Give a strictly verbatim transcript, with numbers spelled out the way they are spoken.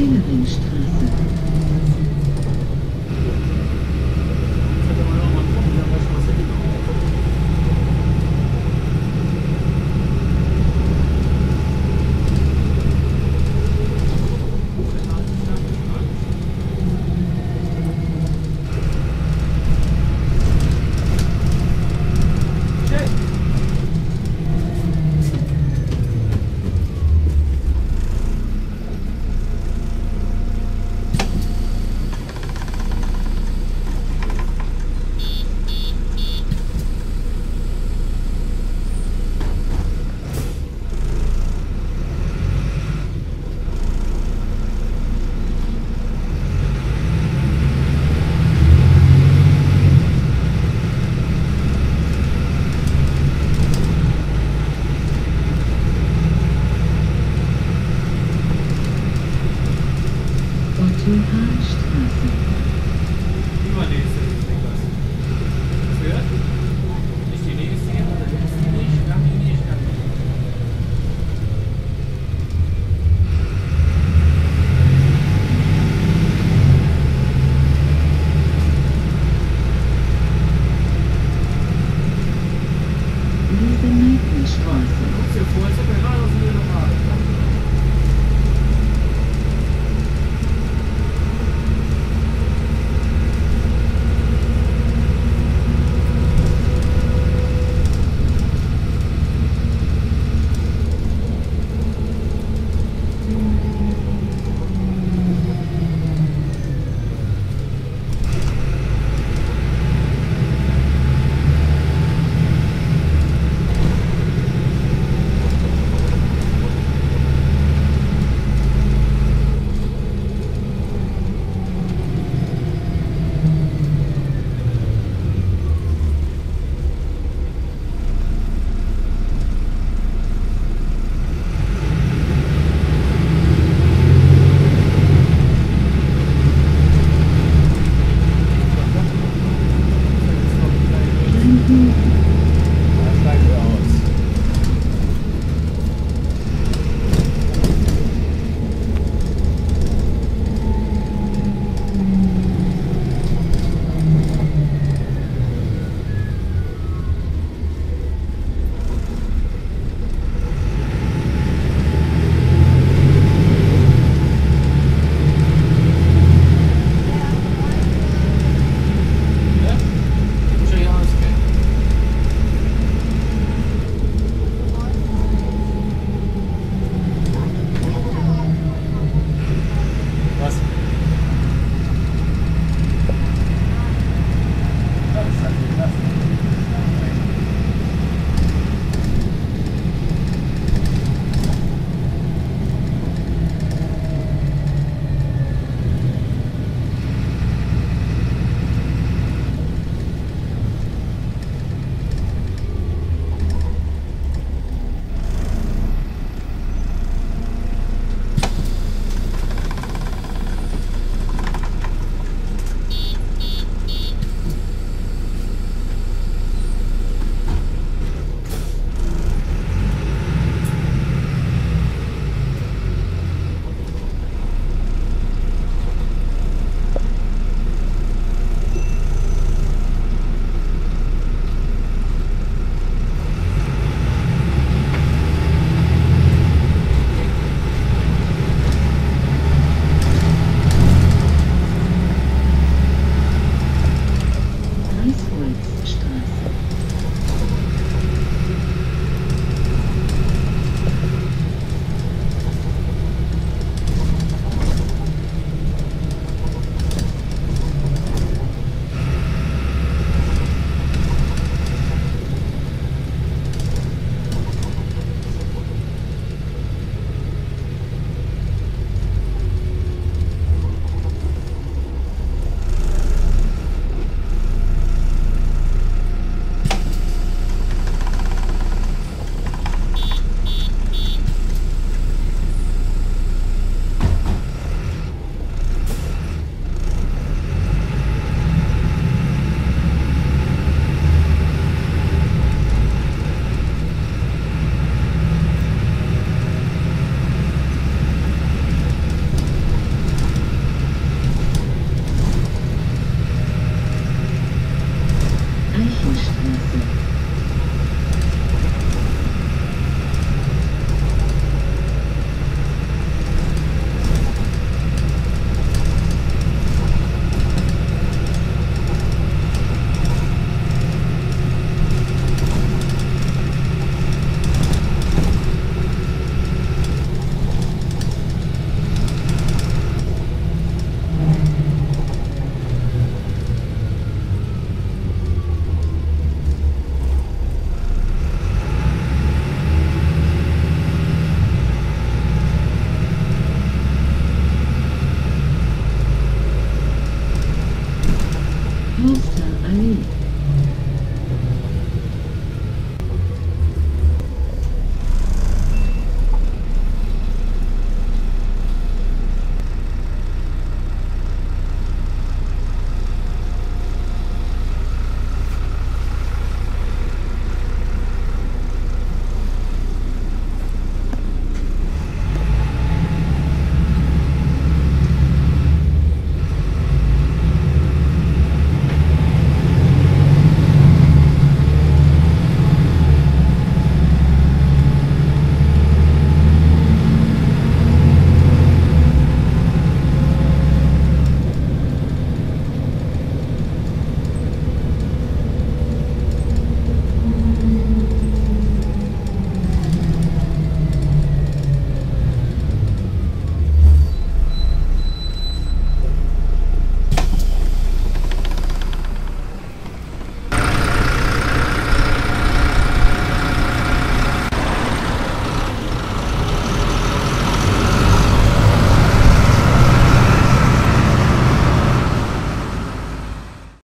Schönewingstraße. Otto-Hahn-Straße.